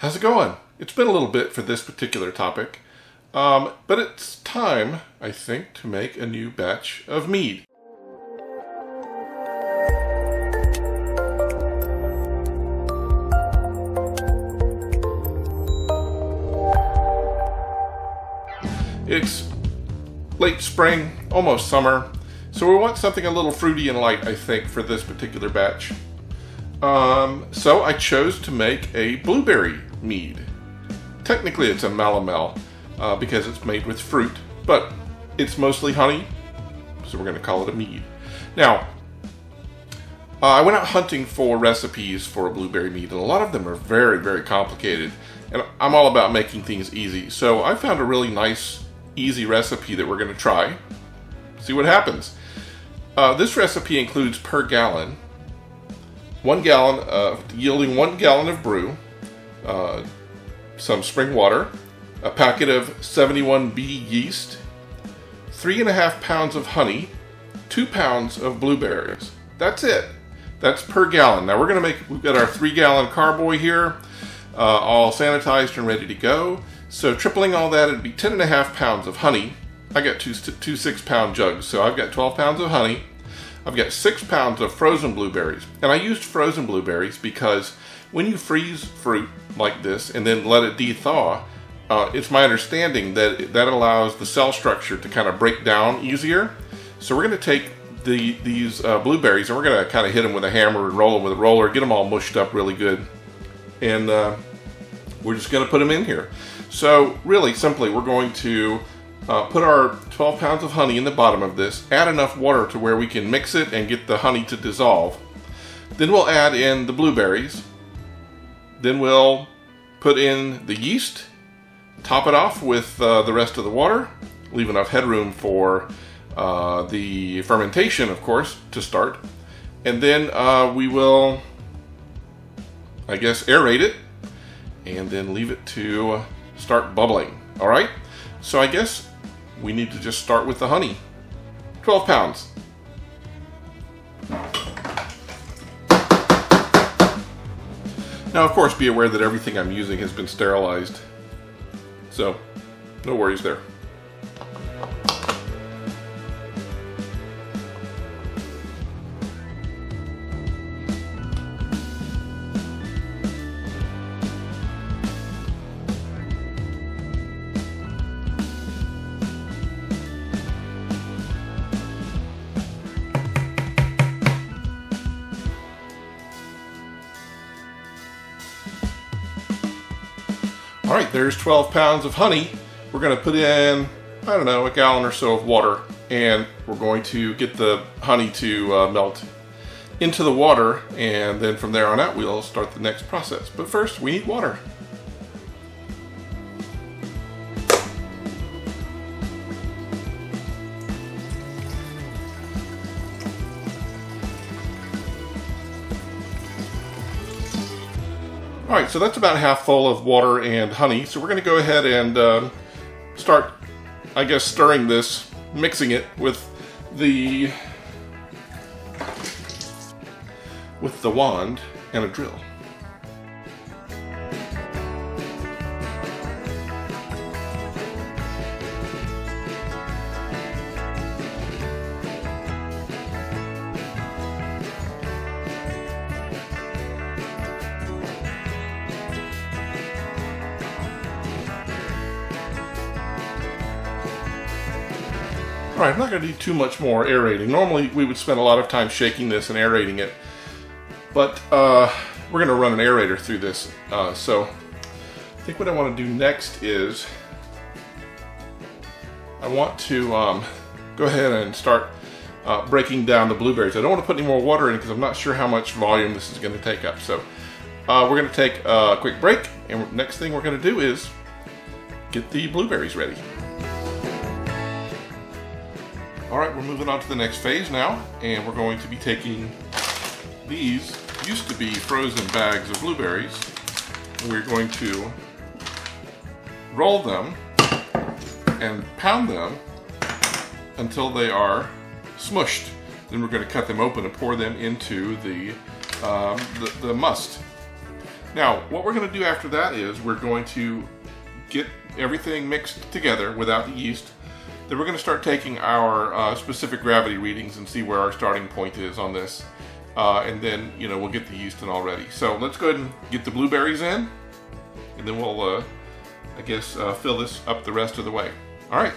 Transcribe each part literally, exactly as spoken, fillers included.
How's it going? It's been a little bit for this particular topic, um, but it's time, I think, to make a new batch of mead. It's late spring, almost summer, so we want something a little fruity and light, I think, for this particular batch. Um, so I chose to make a blueberry mead. Technically it's a melomel uh, because it's made with fruit, but it's mostly honey, so we're going to call it a mead. Now, uh, I went out hunting for recipes for a blueberry mead, and a lot of them are very, very complicated, and I'm all about making things easy. So I found a really nice, easy recipe that we're going to try, see what happens. Uh, this recipe includes per gallon, one gallon of, yielding one gallon of brew, uh, some spring water, a packet of seventy-one B yeast, three and a half pounds of honey, two pounds of blueberries. That's it. That's per gallon. Now we're going to make, we've got our three gallon carboy here, uh, all sanitized and ready to go. So tripling all that, it'd be ten and a half pounds of honey. I got two, two six pound jugs, so I've got twelve pounds of honey. I've got six pounds of frozen blueberries, and I used frozen blueberries because when you freeze fruit like this and then let it de-thaw, uh, it's my understanding that that allows the cell structure to kind of break down easier. So we're going to take the, these uh, blueberries, and we're going to kind of hit them with a hammer and roll them with a roller, get them all mushed up really good, and uh, we're just going to put them in here. So really simply, we're going to Uh, put our twelve pounds of honey in the bottom of this, add enough water to where we can mix it and get the honey to dissolve. Then we'll add in the blueberries. Then we'll put in the yeast, top it off with uh, the rest of the water, leave enough headroom for uh, the fermentation, of course, to start. And then uh, we will, I guess, aerate it and then leave it to start bubbling. All right? So I guess we need to just start with the honey. twelve pounds. Now, of course, be aware that everything I'm using has been sterilized, so no worries there. All right, there's twelve pounds of honey. We're gonna put in, I don't know, a gallon or so of water, and we're going to get the honey to uh, melt into the water, and then from there on out, we'll start the next process. But first, we need water. All right, so that's about half full of water and honey. So we're going to go ahead and um, start, I guess, stirring this, mixing it with the with the wand and a drill. All right, I'm not going to do too much more aerating. Normally, we would spend a lot of time shaking this and aerating it, but uh, we're going to run an aerator through this. Uh, so I think what I want to do next is I want to um, go ahead and start uh, breaking down the blueberries. I don't want to put any more water in because I'm not sure how much volume this is going to take up. So uh, we're going to take a quick break, and next thing we're going to do is get the blueberries ready. All right, we're moving on to the next phase now, and we're going to be taking these used to be frozen bags of blueberries, and we're going to roll them and pound them until they are smushed. Then we're going to cut them open and pour them into the, um, the, the must. Now, what we're going to do after that is we're going to get everything mixed together without the yeast. Then we're going to start taking our uh, specific gravity readings and see where our starting point is on this. Uh, and then, you know, we'll get the yeast in already. So let's go ahead and get the blueberries in, and then we'll, uh, I guess, uh, fill this up the rest of the way. All right.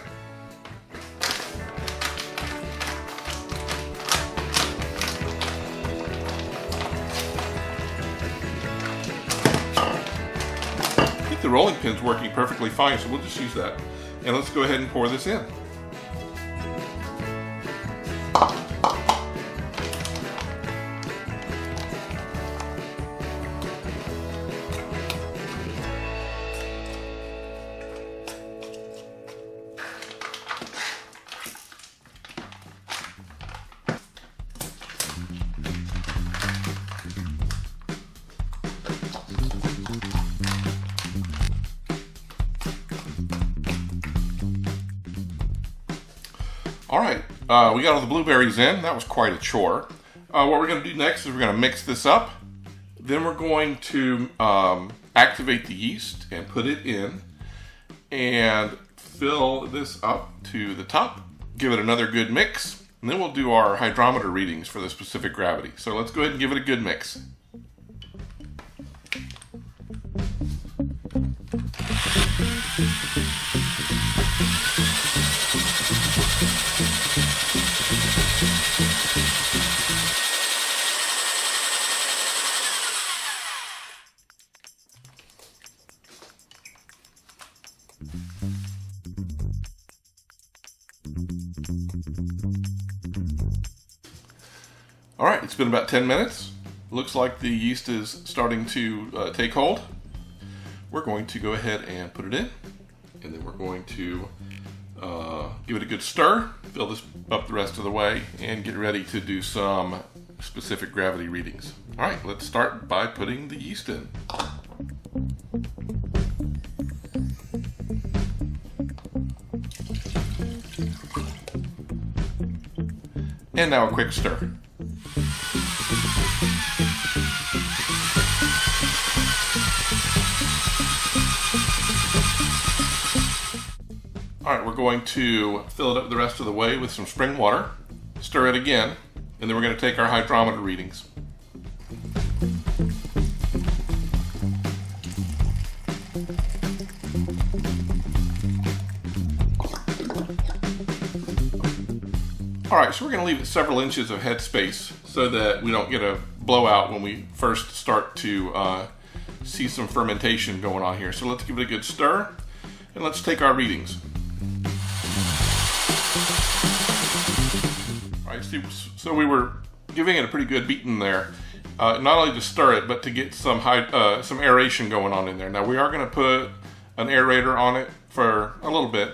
I think the rolling pin's working perfectly fine, so we'll just use that. And let's go ahead and pour this in. Alright, uh, we got all the blueberries in. That was quite a chore. Uh, what we're going to do next is we're going to mix this up. Then we're going to um, activate the yeast and put it in and fill this up to the top. Give it another good mix. And then we'll do our hydrometer readings for the specific gravity. So let's go ahead and give it a good mix. All right, it's been about ten minutes. Looks like the yeast is starting to uh, take hold. We're going to go ahead and put it in, and then we're going to uh, give it a good stir, fill this up the rest of the way, and get ready to do some specific gravity readings. All right, let's start by putting the yeast in. And now a quick stir. Alright, we're going to fill it up the rest of the way with some spring water, stir it again, and then we're going to take our hydrometer readings. Alright, so we're going to leave it several inches of head space so that we don't get a blowout when we first start to uh, see some fermentation going on here. So let's give it a good stir, and let's take our readings. So we were giving it a pretty good beating there, uh, not only to stir it, but to get some high, uh, some aeration going on in there. Now we are going to put an aerator on it for a little bit,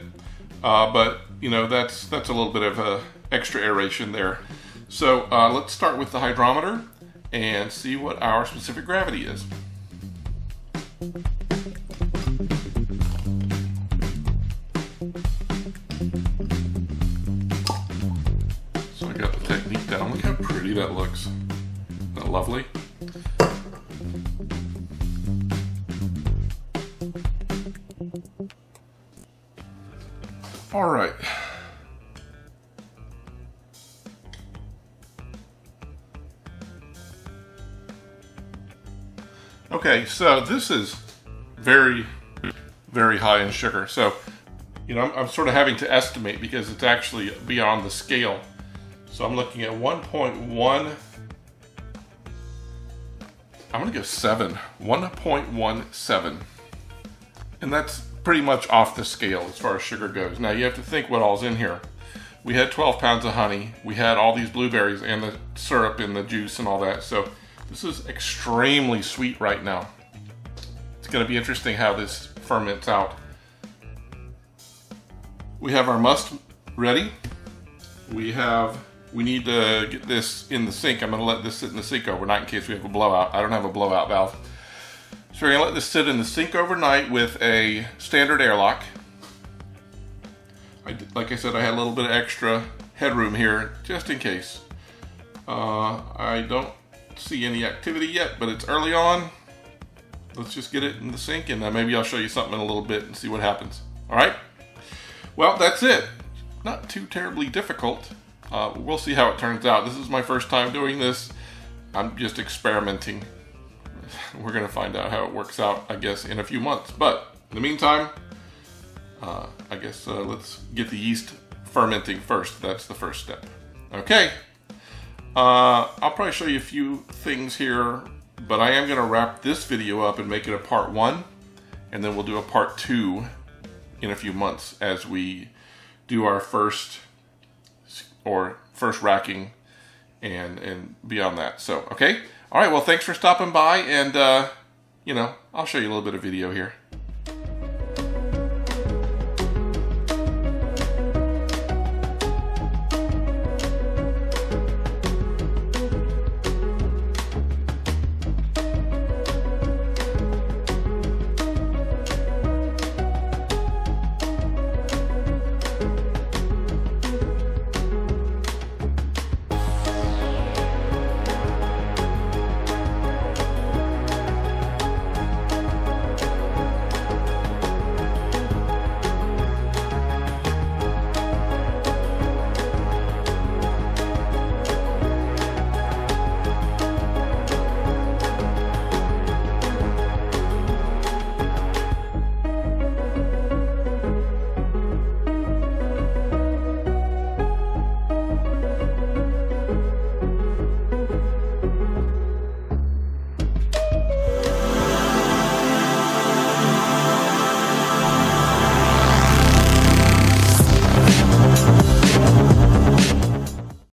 uh, but you know that's that's a little bit of a extra aeration there. So uh, let's start with the hydrometer and see what our specific gravity is. That looks. Isn't that lovely? All right. Okay, so this is very, very high in sugar. So, you know, I'm, I'm sort of having to estimate because it's actually beyond the scale. So I'm looking at one point one, I'm gonna go seven, one point one seven. And that's pretty much off the scale as far as sugar goes. Now you have to think what all's in here. We had twelve pounds of honey, we had all these blueberries and the syrup and the juice and all that. So this is extremely sweet right now. It's gonna be interesting how this ferments out. We have our must ready. We have We need to get this in the sink. I'm going to let this sit in the sink overnight in case we have a blowout. I don't have a blowout valve. So we're going to let this sit in the sink overnight with a standard airlock. I did, like I said, I had a little bit of extra headroom here just in case. Uh, I don't see any activity yet, but it's early on. let's just get it in the sink, and uh, maybe I'll show you something in a little bit and see what happens. All right? Well, that's it. Not too terribly difficult. Uh, we'll see how it turns out. This is my first time doing this. I'm just experimenting. We're going to find out how it works out, I guess, in a few months. But in the meantime, uh, I guess uh, let's get the yeast fermenting first. That's the first step. Okay. Uh, I'll probably show you a few things here, but I am going to wrap this video up and make it a part one, and then we'll do a part two in a few months as we do our first or first racking and and beyond that. So, okay. All right. Well, thanks for stopping by, and, uh, you know, I'll show you a little bit of video here.